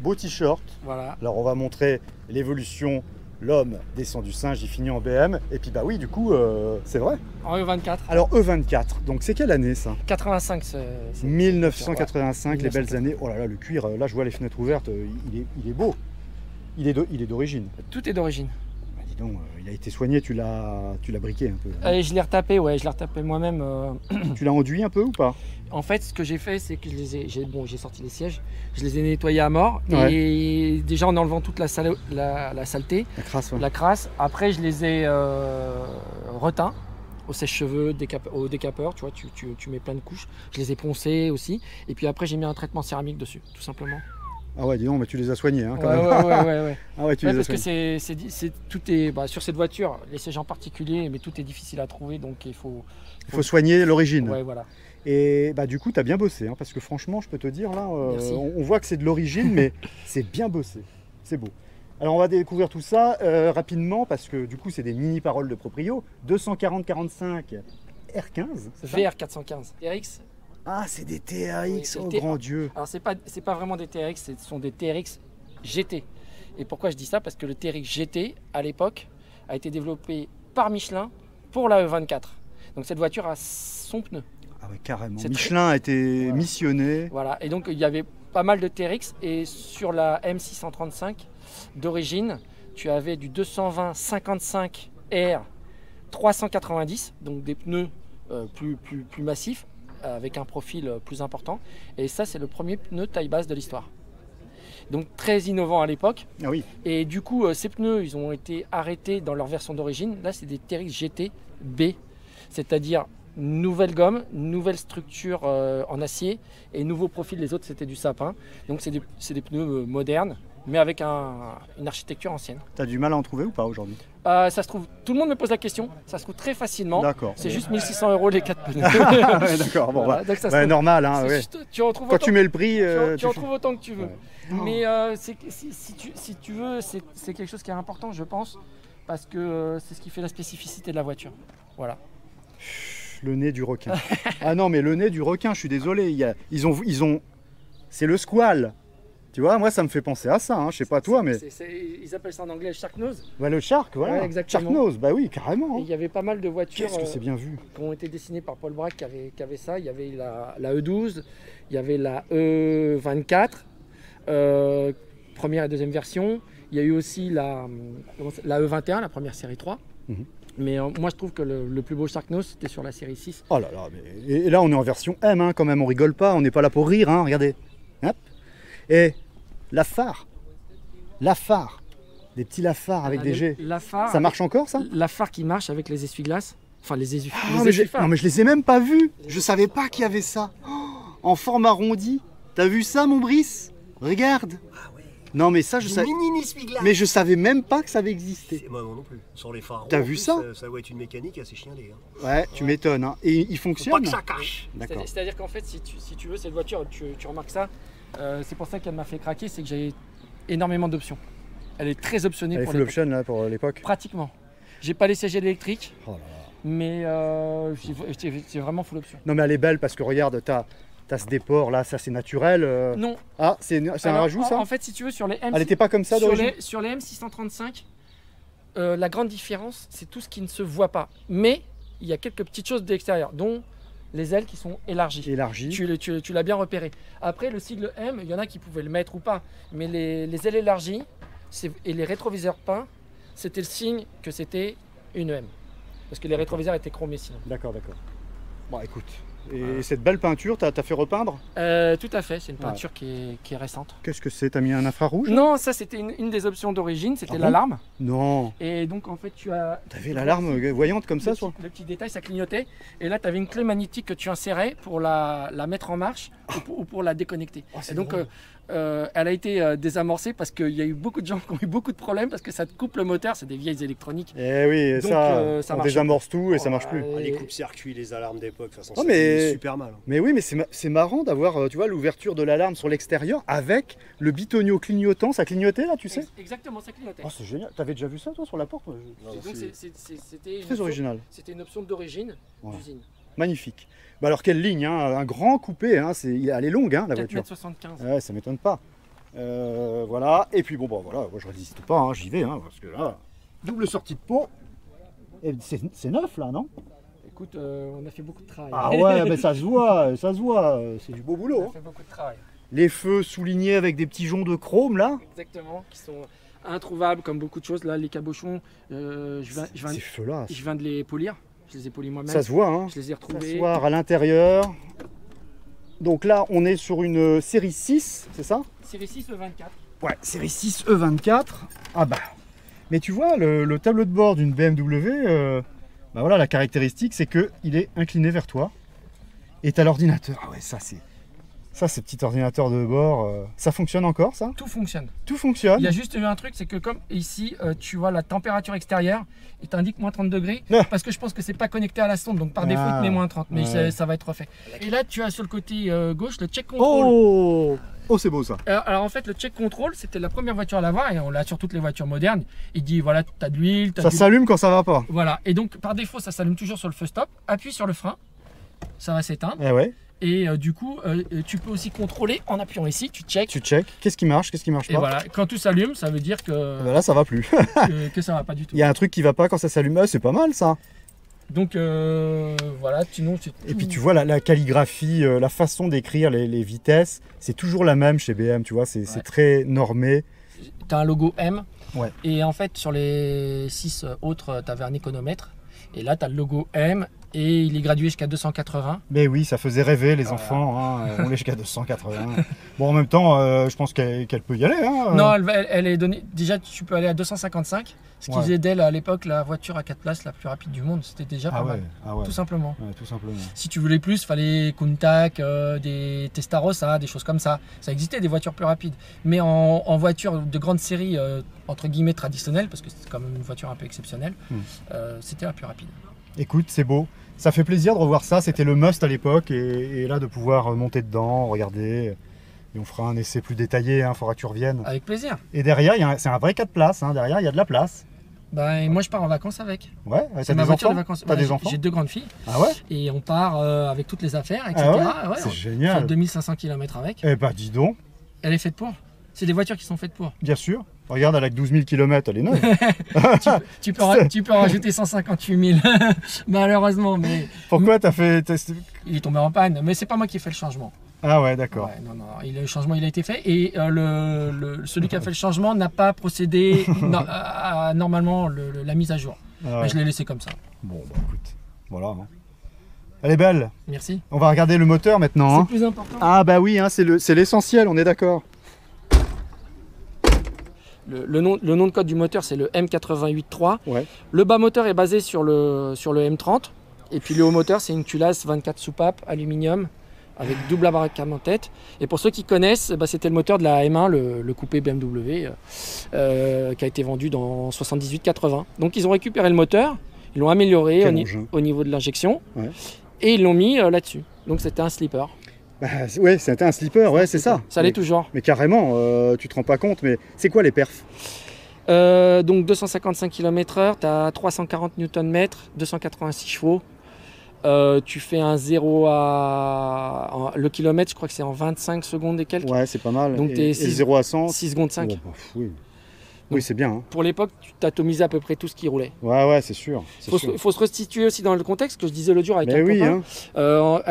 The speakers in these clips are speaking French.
beau t-shirt. Voilà. Alors on va montrer l'évolution. L'homme descend du singe, il finit en BM. Et puis bah oui, du coup, c'est vrai. En E24. Alors E24, donc c'est quelle année ça? 85. 1985, ouais. Les belles années. Oh là là, le cuir, là je vois les fenêtres ouvertes, il est beau. Il est d'origine. Tout est d'origine. Bah, dis donc, il a été soigné, tu l'as briqué un peu. Je l'ai retapé, ouais, je l'ai retapé moi-même. Tu l'as enduit un peu ou pas? En fait, ce que j'ai fait, c'est que j'ai sorti les sièges, je les ai nettoyés à mort, ouais. Et déjà en enlevant toute la saleté, la crasse, ouais. Après, je les ai reteints au sèche-cheveux, au décapeur, tu vois, tu mets plein de couches. Je les ai poncés aussi, et puis après, j'ai mis un traitement céramique dessus, tout simplement. Ah ouais, dis donc, mais tu les as soignés, hein, quand même. Ouais. Ah ouais, tu les as parce soignés. Que tout est sur cette voiture, les sièges en particulier, mais tout est difficile à trouver, donc il faut soigner l'origine. Ouais, voilà. Et bah, du coup, tu as bien bossé, hein, parce que franchement, je peux te dire, là, on voit que c'est de l'origine, mais c'est bien bossé, c'est beau. Alors, on va découvrir tout ça rapidement, parce que du coup, c'est des mini-paroles de proprio. 240-45 R15, c'est ça ? VR415, TRX. Ah, c'est des TRX, oh grand Dieu. Alors, c'est pas vraiment des TRX, ce sont des TRX GT. Et pourquoi je dis ça? Parce que le TRX GT, à l'époque, a été développé par Michelin pour la E24. Donc, cette voiture a son pneu. Ah oui, carrément. Michelin a été missionné. Voilà, et donc, il y avait pas mal de TRX. Et sur la M635 d'origine, tu avais du 220-55R 390, donc des pneus plus massifs, avec un profil plus important, et ça c'est le premier pneu taille basse de l'histoire, donc très innovant à l'époque. Ah oui. Et du coup ces pneus, ils ont été arrêtés dans leur version d'origine. Là c'est des TRX GT B, c'est à dire nouvelle gomme, nouvelle structure en acier et nouveau profil. Les autres c'était du sapin, donc c'est des pneus modernes mais avec une architecture ancienne. Tu as du mal à en trouver ou pas aujourd'hui? Ça se trouve, tout le monde me pose la question, ça se trouve très facilement. D'accord. C'est juste 1600 € les 4 pneus. Ouais, d'accord, bon, voilà. Bah, c'est normal. Hein, ouais. Quand tu mets le prix, tu retrouves autant que tu veux. Ouais. Mais si tu veux, c'est quelque chose qui est important, je pense, parce que c'est ce qui fait la spécificité de la voiture. Voilà. Le nez du requin. Ah non, mais le nez du requin, je suis désolé. C'est le squale. Tu vois, moi ça me fait penser à ça, hein. Je sais pas toi, mais. Ils appellent ça en anglais Sharknose. Bah, le shark, voilà. Ouais, Sharknose, bah oui, carrément. Il y avait pas mal de voitures qui ont été dessinées par Paul Braque qui avait ça. Il y avait la E12, il y avait la E24, première et deuxième version. Il y a eu aussi la E21, la première série 3. Mm-hmm. Mais moi, je trouve que le plus beau Sharknose, c'était sur la série 6. Oh là là, mais... Et là, on est en version M, hein, quand même. On rigole pas, on n'est pas là pour rire, hein. Regardez. Hop. Et la phare, des petits lafards avec des G. Ça marche encore ça? La phare qui marche avec les essuie-glaces, enfin les essuie-phares. Non mais je les ai même pas vus, je savais pas qu'il y avait ça. Oh, en forme arrondie, t'as vu ça mon Brice? Regarde. Ah ouais. Non mais ça je savais. Mais je savais même pas que ça avait existé. Moi non plus. Sur les phares. T'as vu ça? Ça doit être une mécanique assez chiendée. Hein. Ouais, tu m'étonnes. Hein. Et il fonctionne. Faut pas que ça cache. D'accord. C'est-à-dire qu'en fait, si tu veux cette voiture, tu remarques ça. C'est pour ça qu'elle m'a fait craquer, c'est que j'ai énormément d'options. Elle est très optionnée. Elle est full option là pour l'époque. Pratiquement. J'ai pas les sièges électriques, oh là là. Mais c'est vraiment full option. Non mais elle est belle parce que regarde, t'as ce déport là, ça c'est naturel. Non. Ah, c'est un rajout ça. En fait, si tu veux, sur les M635, elle n'était pas comme ça d'origine. Sur les M635, la grande différence, c'est tout ce qui ne se voit pas. Mais il y a quelques petites choses de l'extérieur, dont les ailes qui sont élargies. Tu l'as bien repéré. Après, le sigle M, il y en a qui pouvaient le mettre ou pas. Mais les ailes élargies et les rétroviseurs peints, c'était le signe que c'était une M. Parce que les rétroviseurs étaient chromés sinon. D'accord, d'accord. Bon, écoute. Et cette belle peinture, t'as fait repeindre? Tout à fait, c'est une peinture qui est récente. Qu'est-ce que c'est? T'as mis un infrarouge? Non, ça c'était une des options d'origine, c'était l'alarme. Non. Et donc en fait tu as... T'avais l'alarme voyante comme ça toi? Le petit détail, ça clignotait. Et là t'avais une clé magnétique que tu insérais pour la mettre en marche ou pour la déconnecter. Oh, et donc elle a été désamorcée parce qu'il y a eu beaucoup de gens qui ont eu beaucoup de problèmes parce que ça te coupe le moteur, c'est des vieilles électroniques. Eh oui, et donc, ça on désamorce tout et ça marche plus. Les coupes-circuits, les alarmes d'époque, de toute façon c'est super mal. Mais oui, mais c'est marrant d'avoir, tu vois, l'ouverture de l'alarme sur l'extérieur avec le bitonio clignotant, ça clignotait là, tu sais? Exactement, ça clignotait. Oh, c'est génial, t'avais déjà vu ça toi sur la porte? C'était très original. C'était une option d'origine d'usine. Magnifique. Bah alors quelle ligne, hein, un grand coupé, hein, elle est longue hein, la voiture. 4,75 m. Ouais, ça m'étonne pas. Voilà, et puis bon, bah voilà, moi je résiste pas, hein, j'y vais, hein, parce que là, double sortie de pot, c'est neuf là, non? Écoute, on a fait beaucoup de travail. Ah ouais, mais ça se voit, ça se voit, c'est du beau boulot. On a fait beaucoup de travail. Les feux soulignés avec des petits joncs de chrome là. Exactement, qui sont introuvables comme beaucoup de choses. Là, les cabochons, je viens de les polir. Je les ai polis moi-même. Ça se voit, hein. Je les ai retrouvés. Ça se voit à l'intérieur. Donc là, on est sur une série 6, c'est ça? Série 6 E24. Ouais, série 6 E24. Ah bah. Mais tu vois, le tableau de bord d'une BMW, bah voilà, la caractéristique, c'est qu'il est incliné vers toi. Et tu as l'ordinateur. Ah ouais, ça c'est... Ça, ces petits ordinateurs de bord, ça fonctionne encore, ça? Tout fonctionne. Tout fonctionne. Il y a juste eu un truc, c'est que comme ici, tu vois la température extérieure, il t'indique moins 30 degrés, parce que je pense que c'est pas connecté à la sonde, donc par défaut, il te met moins 30, mais ça va être refait. Et là, tu as sur le côté gauche le check control. Oh, oh c'est beau ça. Alors en fait, le check control, c'était la première voiture à l'avoir, et on l'a sur toutes les voitures modernes. Il dit, voilà, tu as de l'huile. Ça s'allume quand ça va pas. Voilà, et donc par défaut, ça s'allume toujours sur le feu stop. Appuie sur le frein, ça va s'éteindre. Eh ouais. Et du coup, tu peux aussi contrôler en appuyant ici, tu checks. Tu checks, qu'est-ce qui marche, qu'est-ce qui marche pas. Et voilà, quand tout s'allume, ça veut dire que... Ben là, ça va plus. que ça va pas du tout. Il y a un truc qui va pas quand ça s'allume, c'est pas mal ça. Donc voilà, sinon... Et puis tu vois, la calligraphie, la façon d'écrire les vitesses, c'est toujours la même chez BM, tu vois, c'est très normé. T'as un logo M, ouais. Et en fait, sur les 6 autres, t'avais un économètre. Et là, tu as le logo M et il est gradué jusqu'à 280. Mais oui, ça faisait rêver les enfants. Hein, on est jusqu'à 280. Bon, en même temps, je pense qu'elle peut y aller. Hein. Non, elle est donnée. Déjà, tu peux aller à 255. Ce qui faisait d'elle à l'époque la voiture à 4 places la plus rapide du monde. C'était déjà pas mal. Ah ouais. Tout simplement. Ouais, tout simplement. Si tu voulais plus, il fallait Countach, des Testarossa, des choses comme ça. Ça existait des voitures plus rapides. Mais en voiture de grande série, entre guillemets traditionnelle, parce que c'est quand même une voiture un peu exceptionnelle, c'était la plus rapide. Écoute, c'est beau. Ça fait plaisir de revoir ça. C'était le must à l'époque. Et là, de pouvoir monter dedans, regarder. Et on fera un essai plus détaillé. Il faudra que tu reviennes. Avec plaisir. Et derrière, c'est un vrai 4 places. Hein. Derrière, il y a de la place. Bah, et moi, je pars en vacances avec. Ouais, c'est ma voiture de vacances. T'as des enfants? J'ai 2 grandes filles. Ah ouais? Et on part avec toutes les affaires, etc. Ah ouais, c'est génial. On fait 2500 km avec. Eh bah, dis donc. Elle est faite pour. C'est des voitures qui sont faites pour. Bien sûr. Regarde, elle a que 12 000 km, elle est neuve. tu peux en rajouter 158 000, malheureusement. Mais pourquoi t'as fait... Il est tombé en panne, mais c'est pas moi qui ai fait le changement. Ah ouais, d'accord. Ouais, non, non, le changement, il a été fait. Et celui qui a fait le changement n'a pas procédé à normalement la mise à jour. Ah ouais. Mais je l'ai laissé comme ça. Bon, bah écoute, voilà. Hein. Elle est belle. Merci. On va regarder le moteur maintenant. C'est plus important. Ah bah oui, hein, c'est l'essentiel, on est d'accord. Le nom de code du moteur, c'est le M88-3. Ouais. Le bas moteur est basé sur le M30. Et puis le haut moteur, c'est une culasse 24 soupapes, aluminium, avec double abracadabra en tête. Et pour ceux qui connaissent, bah, c'était le moteur de la M1, le coupé BMW, qui a été vendu dans 78-80. Donc ils ont récupéré le moteur, ils l'ont amélioré au niveau de l'injection, et ils l'ont mis là-dessus. Donc c'était un sleeper. Bah, ouais, c'était un sleeper, ouais, c'est ça. Ça allait toujours. Mais carrément, tu te rends pas compte, mais c'est quoi les perfs? Donc 255 km/h, tu as 340 Nm, 286 chevaux. Tu fais un 0 à... Le kilomètre, je crois que c'est en 25 secondes et quelques. Ouais, c'est pas mal. Donc t'es 0 à 100. 6 secondes 5. Oh, bah, oui. Donc, oui, c'est bien. Hein. Pour l'époque, tu t'atomisais à peu près tout ce qui roulait. Ouais, ouais, c'est sûr. Il faut se restituer aussi dans le contexte, que je disais le dur avec un copain. Hein.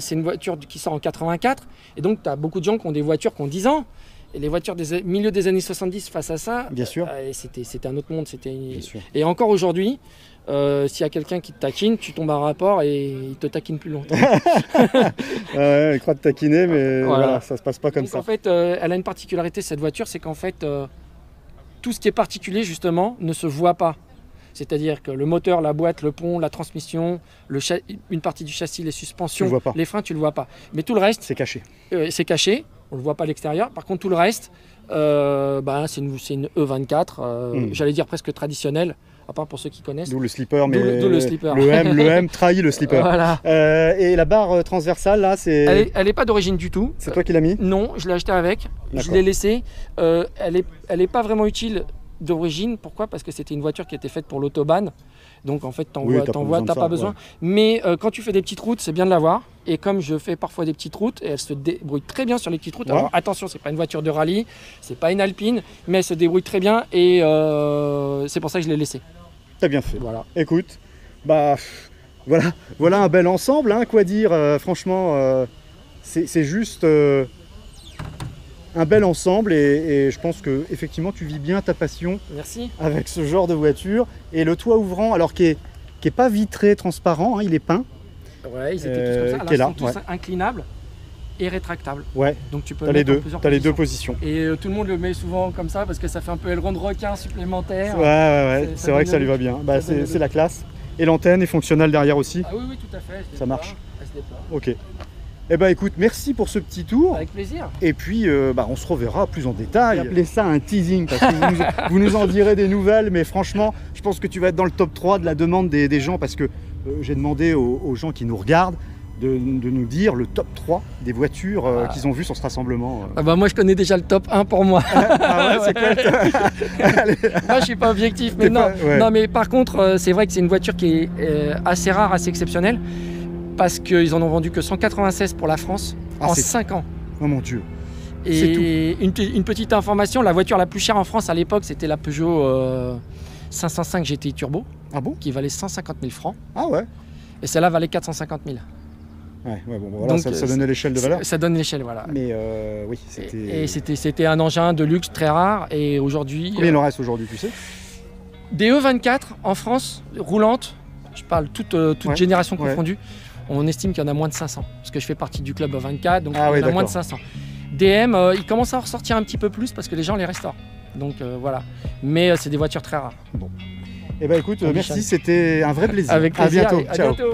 C'est une voiture qui sort en 84, et donc tu as beaucoup de gens qui ont des voitures qui ont 10 ans, et les voitures des milieu des années 70 face à ça, bien sûr. C'était un autre monde. Et encore aujourd'hui, s'il y a quelqu'un qui te taquine, tu tombes à un rapport et il te taquine plus longtemps. Il croit te taquiner, mais voilà, ça se passe pas comme ça. En fait, elle a une particularité, cette voiture, c'est qu'en fait... tout ce qui est particulier, justement, ne se voit pas. C'est-à-dire que le moteur, la boîte, le pont, la transmission, une partie du châssis, les suspensions, les freins, tu ne le vois pas. Mais tout le reste... C'est caché. C'est caché, on ne le voit pas à l'extérieur. Par contre, tout le reste, bah, c'est une E24, j'allais dire presque traditionnelle, à part pour ceux qui connaissent. D'où le slipper, mais le slipper. Le M trahit le slipper. Voilà. Et la barre transversale, là, c'est... Elle n'est pas d'origine du tout. C'est toi qui l'as mis? Non, je l'ai acheté avec, je l'ai laissée. Elle n'est pas vraiment utile d'origine. Pourquoi? Parce que c'était une voiture qui était faite pour l'autobahn. Donc en fait, t'as pas besoin. Mais quand tu fais des petites routes, c'est bien de l'avoir. Et comme je fais parfois des petites routes, et elle se débrouille très bien sur les petites routes. Ouais. Alors attention, c'est pas une voiture de rallye, c'est pas une Alpine, mais elle se débrouille très bien et c'est pour ça que je l'ai laissée. T'as bien fait. Voilà. Écoute, bah voilà un bel ensemble, hein, quoi dire. Franchement, c'est juste un bel ensemble et je pense que effectivement tu vis bien ta passion. Merci. Avec ce genre de voiture et le toit ouvrant, alors qui est pas vitré, transparent, hein, il est peint. Ouais, ils étaient tous comme ça. Là, ils sont tous inclinables et rétractables. Ouais. Donc tu peux t'as les deux positions. Et tout le monde le met souvent comme ça parce que ça fait un peu aileron de requin supplémentaire. Ouais. C'est vrai que ça lui va bien. Bah, c'est la classe. Et l'antenne est fonctionnelle derrière aussi. Ah oui, tout à fait. Ça marche. Ok. Eh ben écoute, merci pour ce petit tour. Avec plaisir. Et puis, on se reverra plus en détail. Appelez ça un teasing, parce que vous nous en direz des nouvelles. Mais franchement, je pense que tu vas être dans le top 3 de la demande des gens, parce que j'ai demandé aux gens qui nous regardent de nous dire le top 3 des voitures qu'ils ont vues sur ce rassemblement. Ah bah moi, je connais déjà le top 1 pour moi. Ah ouais, c'est clair. Moi, je suis pas objectif. Mais non. Pas, ouais. Non, mais par contre, c'est vrai que c'est une voiture qui est assez rare, assez exceptionnelle. Parce qu'ils en ont vendu que 196 pour la France en 5 ans. Oh mon Dieu. Et une petite information, la voiture la plus chère en France à l'époque, c'était la Peugeot 505 GT Turbo. Ah bon? Qui valait 150 000 francs. Ah ouais. Et celle-là valait 450 000. Ouais, bon, voilà. Donc, ça donnait l'échelle de valeur. Ça donne l'échelle, voilà. Mais oui, c'était... Et c'était un engin de luxe très rare. Et aujourd'hui... Combien il en reste aujourd'hui, tu sais? Des E24 en France, roulantes, je parle toute génération confondue. On estime qu'il y en a moins de 500, parce que je fais partie du club 24, donc il y en a moins de 500. DM, ils commencent à en ressortir un petit peu plus parce que les gens les restaurent. Donc voilà. Mais c'est des voitures très rares. Bon. Eh bien écoute, merci, c'était un vrai plaisir. Avec plaisir. À bientôt. Ciao. À bientôt.